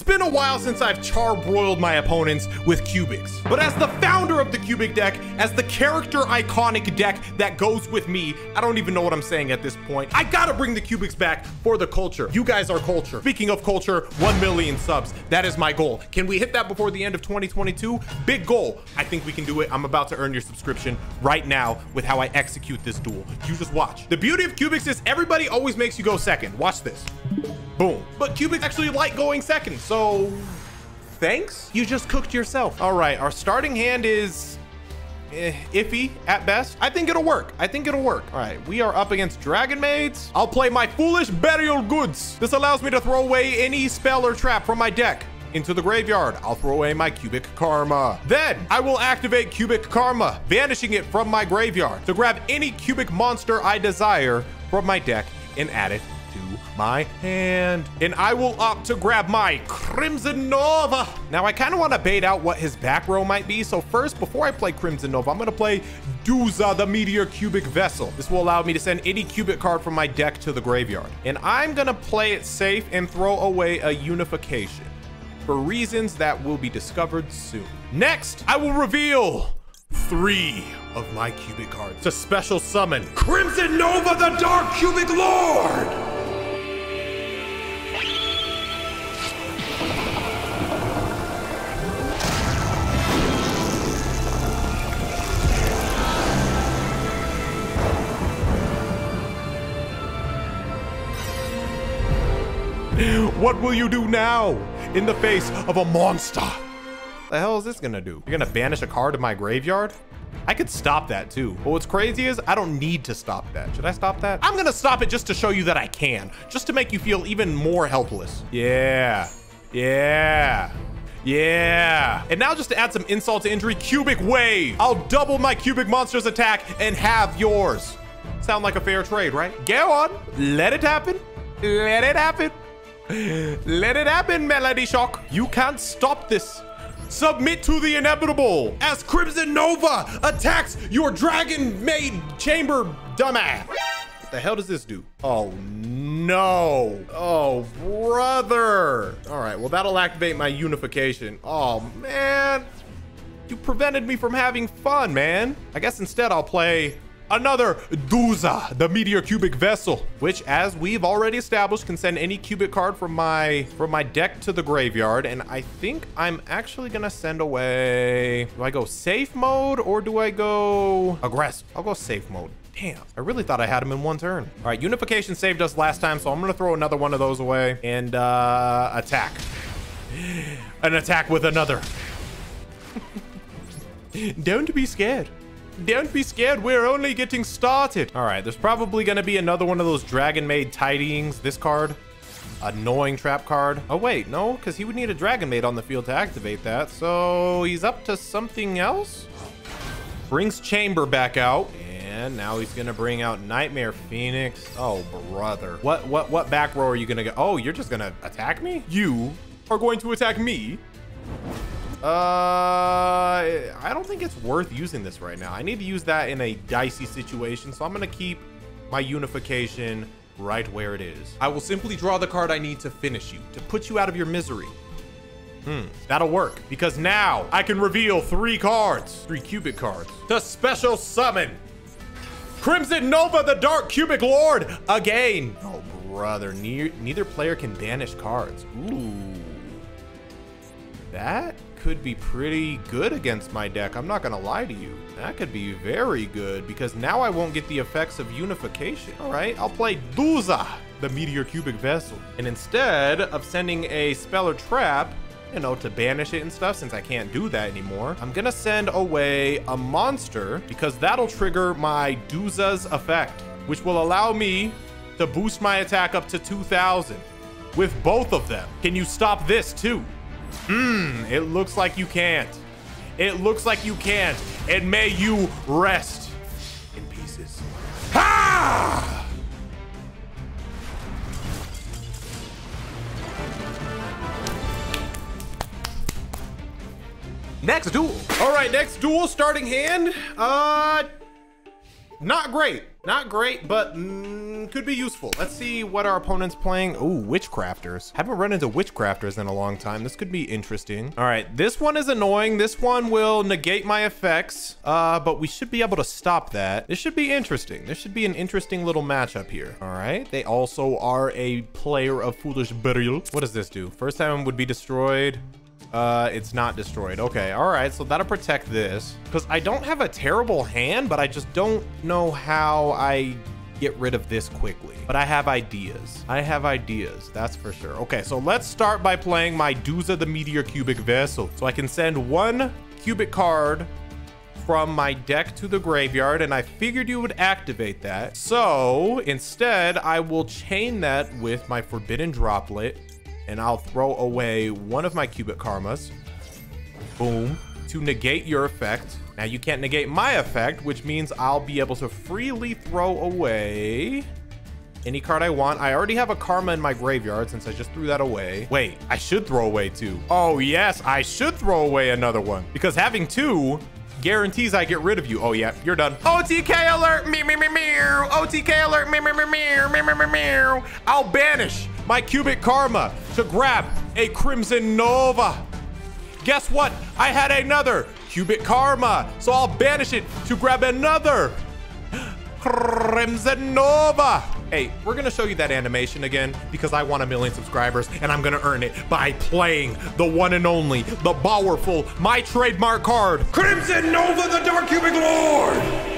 It's been a while since I've charbroiled my opponents with cubics, but as the founder of the cubic deck, as the character iconic deck that goes with me, I don't even know what I'm saying at this point. I gotta bring the cubics back for the culture. You guys are culture. Speaking of culture, 1 million subs. That is my goal. Can we hit that before the end of 2022? Big goal. I think we can do it. I'm about to earn your subscription right now with how I execute this duel. You just watch. The beauty of cubics is everybody always makes you go second. Watch this. Boom. But cubics actually like going second, so thanks. You just cooked yourself. All right, our starting hand is iffy at best. I think it'll work. I think it'll work. All right, we are up against Dragon Maids. I'll play my Foolish Burial Goods. This allows me to throw away any spell or trap from my deck into the graveyard. I'll throw away my Cubic Karma. Then I will activate Cubic Karma, vanishing it from my graveyard to grab any cubic monster I desire from my deck and add it my hand. And I will opt to grab my Crimson Nova. Now I kind of want to bait out what his back row might be. So first, before I play Crimson Nova, I'm going to play Duza, the Meteor Cubic Vessel. This will allow me to send any cubic card from my deck to the graveyard. And I'm going to play it safe and throw away a unification for reasons that will be discovered soon. Next, I will reveal 3 of my cubic cards to special summon Crimson Nova, the Dark Cubic Lord. What will you do now in the face of a monster? The hell is this gonna do? You're gonna banish a card to my graveyard? I could stop that too. But what's crazy is I don't need to stop that. Should I stop that? I'm gonna stop it just to show you that I can, just to make you feel even more helpless. Yeah, yeah, yeah. And now just to add some insult to injury, Cubic Wave. I'll double my cubic monster's attack and halve yours. Sound like a fair trade, right? Go on, let it happen, let it happen. Let it happen, Melody Shock. You can't stop this. Submit to the inevitable as Crimson Nova attacks your Dragon Maid chamber, dumbass. What the hell does this do? Oh, no. Oh, brother. All right, well, that'll activate my unification. Oh, man. You prevented me from having fun, man. I guess instead I'll play another Duza, the Meteor Cubic Vessel, which, as we've already established, can send any cubic card from my deck to the graveyard. And I think I'm actually gonna send away. Do I go safe mode or do I go aggressive? I'll go safe mode. Damn, I really thought I had him in one turn. All right, unification saved us last time, so I'm gonna throw another one of those away and attack. An attack with another. Don't be scared. Don't be scared, we're only getting started. All right, there's probably gonna be another one of those Dragon Maid Tidings. This card, annoying trap card. Oh wait, no, because he would need a Dragon Maid on the field to activate that. So he's up to something else. Brings Chamber back out. And now he's gonna bring out Nightmare Phoenix. Oh brother. What back row are you gonna go? Oh, you're just gonna attack me? You are going to attack me? I don't think it's worth using this right now. I need to use that in a dicey situation, so I'm gonna keep my unification right where it is. I will simply draw the card I need to finish you, to put you out of your misery. That'll work, because now I can reveal 3 cards, 3 cubic cards, to special summon Crimson Nova, the Dark Cubic Lord, again. Oh brother, neither player can banish cards. Ooh, that could be pretty good against my deck. I'm not gonna lie to you. That could be very good, because now I won't get the effects of unification. All right, I'll play Duza, the Meteor Cubic Vessel. And instead of sending a spell or trap, you know, to banish it and stuff, since I can't do that anymore, I'm gonna send away a monster, because that'll trigger my Duza's effect, which will allow me to boost my attack up to 2,000 with both of them. Can you stop this too? It looks like you can't. It looks like you can't. And may you rest in pieces. Ha! Next duel. All right, next duel, starting hand. Not great. Not great, but could be useful. Let's see what our opponent's playing. Ooh, Witchcrafters. Haven't run into Witchcrafters in a long time. This could be interesting. All right, this one is annoying. This one will negate my effects, but we should be able to stop that. This should be interesting. This should be an interesting little matchup here. All right, they also are a player of Foolish Burial. What does this do? First time would be destroyed. It's not destroyed. Okay, all right, so that'll protect this. Because I don't have a terrible hand, but I just don't know how I get rid of this quickly. But I have ideas. I have ideas, that's for sure. Okay, so let's start by playing my Duza, the Meteor Cubic Vessel. So I can send one cubic card from my deck to the graveyard, and I figured you would activate that. So instead, I will chain that with my Forbidden Droplet, and I'll throw away one of my Cubic Karmas, boom, to negate your effect. Now you can't negate my effect, which means I'll be able to freely throw away any card I want. I already have a Karma in my graveyard since I just threw that away. Wait, I should throw away two. Oh yes, I should throw away another one because having two guarantees I get rid of you. Oh yeah, you're done. OTK alert, me, me, me, me. OTK alert, me, me, me, me, me, me, me. I'll banish my Cubic Karma to grab a Crimson Nova. Guess what? I had another Cubic Karma, so I'll banish it to grab another Crimson Nova. Hey, we're gonna show you that animation again because I want 1 million subscribers and I'm gonna earn it by playing the one and only, the powerful, my trademark card, Crimson Nova, the Dark Cubic Lord.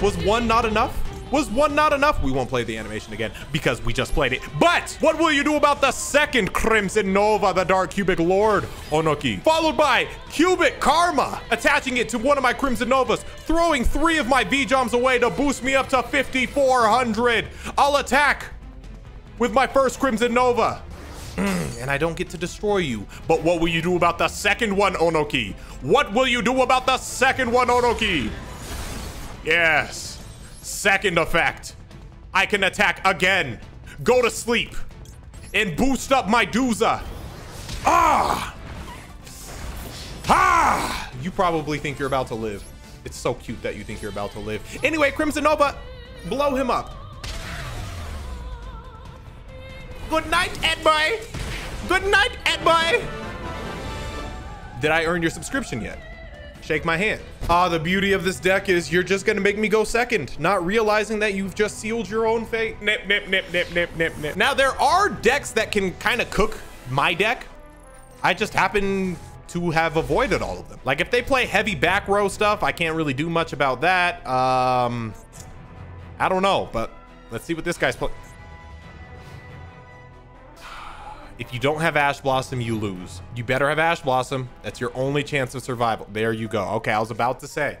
Was one not enough? Was one not enough? We won't play the animation again because we just played it. But what will you do about the second Crimson Nova, the Dark Cubic Lord, Onoki? Followed by Cubic Karma, attaching it to one of my Crimson Novas, throwing 3 of my V-Joms away to boost me up to 5,400. I'll attack with my first Crimson Nova. And I don't get to destroy you. But what will you do about the second one, Onoki? What will you do about the second one, Onoki? Yes, second effect. I can attack again, go to sleep, and boost up my Duza. Ah! Ah! You probably think you're about to live. It's so cute that you think you're about to live. Anyway, Crimson Nova, blow him up. Good night, Edboy. Good night, Edboy. Did I earn your subscription yet? Shake my hand. Ah, the beauty of this deck is you're just gonna make me go second, not realizing that you've just sealed your own fate. Nip, nip, nip, nip, nip, nip, nip. Now there are decks that can kind of cook my deck. I just happen to have avoided all of them. Like if they play heavy back row stuff, I can't really do much about that. I don't know, but let's see what this guy's playing. If you don't have Ash Blossom, you lose. You better have Ash Blossom. That's your only chance of survival. There you go. Okay, I was about to say,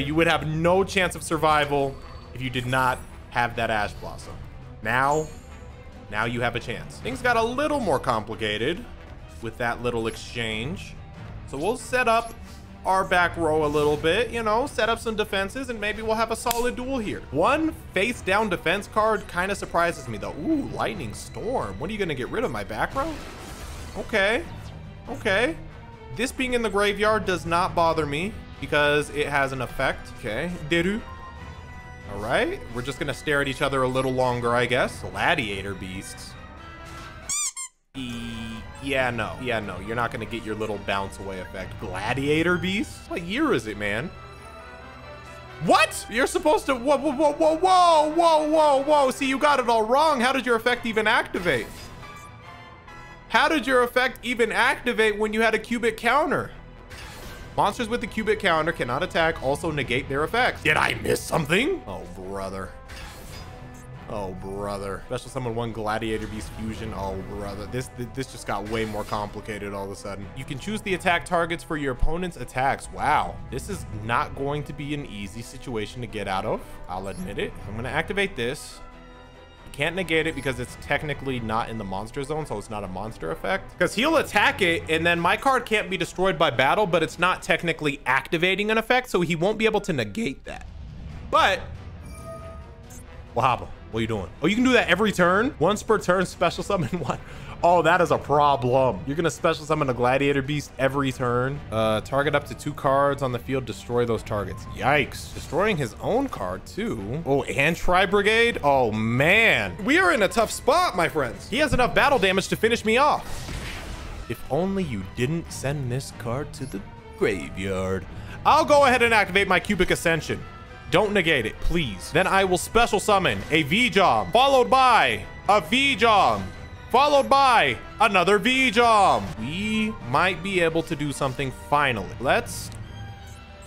you would have no chance of survival if you did not have that Ash Blossom. Now you have a chance. Things got a little more complicated with that little exchange. So we'll set up our back row a little bit, you know, set up some defenses, and maybe we'll have a solid duel here. One face down defense card kind of surprises me though. Ooh, Lightning Storm. What are you gonna get rid of, my back row? Okay, okay. This being in the graveyard does not bother me because it has an effect. Okay, Deru. All right, we're just gonna stare at each other a little longer, I guess. Gladiator Beasts. Yeah, no, you're not gonna get your little bounce away effect. Gladiator Beast? What year is it, man? What? You're supposed to, whoa, whoa, whoa, whoa, whoa, whoa, whoa, whoa. See, you got it all wrong. How did your effect even activate? How did your effect even activate when you had a Cubic Counter? Monsters with the Cubic Counter cannot attack, also negate their effects. Did I miss something? Oh, brother. Oh, brother. Special summon one Gladiator Beast Fusion. Oh, brother. This just got way more complicated all of a sudden. You can choose the attack targets for your opponent's attacks. Wow. This is not going to be an easy situation to get out of. I'll admit it. I'm going to activate this. You can't negate it because it's technically not in the monster zone, so it's not a monster effect. Because he'll attack it, and then my card can't be destroyed by battle, but it's not technically activating an effect, so he won't be able to negate that. But Wahaba, what are you doing? Oh, you can do that every turn? Once per turn, special summon one. Oh, that is a problem. You're gonna special summon a Gladiator Beast every turn. Target up to 2 cards on the field. Destroy those targets. Yikes. Destroying his own card too. Oh, and Tri Brigade? Oh man. We are in a tough spot, my friends. He has enough battle damage to finish me off. If only you didn't send this card to the graveyard. I'll go ahead and activate my Cubic Ascension. Don't negate it, please. Then I will special summon a V-Jom, followed by a V-Jom, followed by another V-Jom. We might be able to do something finally. Let's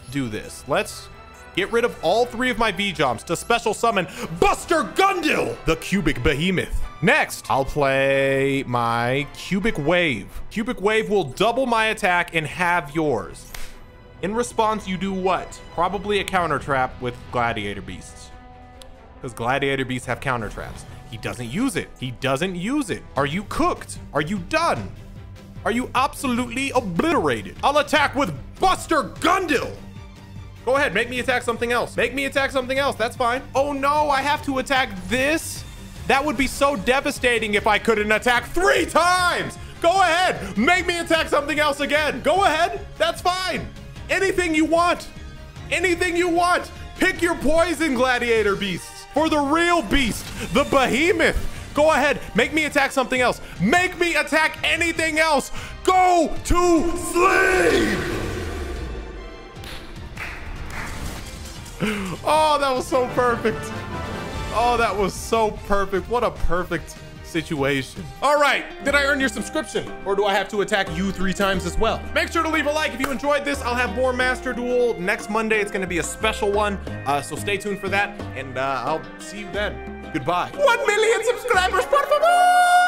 do this. Let's get rid of all 3 of my V-Joms to special summon Buster Gundil, the Cubic Behemoth. Next, I'll play my Cubic Wave. Cubic Wave will double my attack and halve yours. In response, you do what? Probably a counter trap with Gladiator Beasts, because Gladiator Beasts have counter traps. He doesn't use it. He doesn't use it. Are you cooked? Are you done? Are you absolutely obliterated? I'll attack with Buster Gundil. Go ahead, make me attack something else. Make me attack something else, that's fine. Oh no, I have to attack this? That would be so devastating if I couldn't attack 3 times. Go ahead, make me attack something else again. Go ahead, that's fine. Anything you want, anything you want. Pick your poison, Gladiator Beasts. For the real beast, the behemoth. Go ahead, make me attack something else. Make me attack anything else. Go to sleep. Oh, that was so perfect. Oh, that was so perfect. What a perfect situation. All right, did I earn your subscription, or do I have to attack you 3 times as well? Make sure to leave a like if you enjoyed this. I'll have more Master Duel next Monday. It's going to be a special one, so stay tuned for that, and I'll see you then. Goodbye. 1 million subscribers, por favor!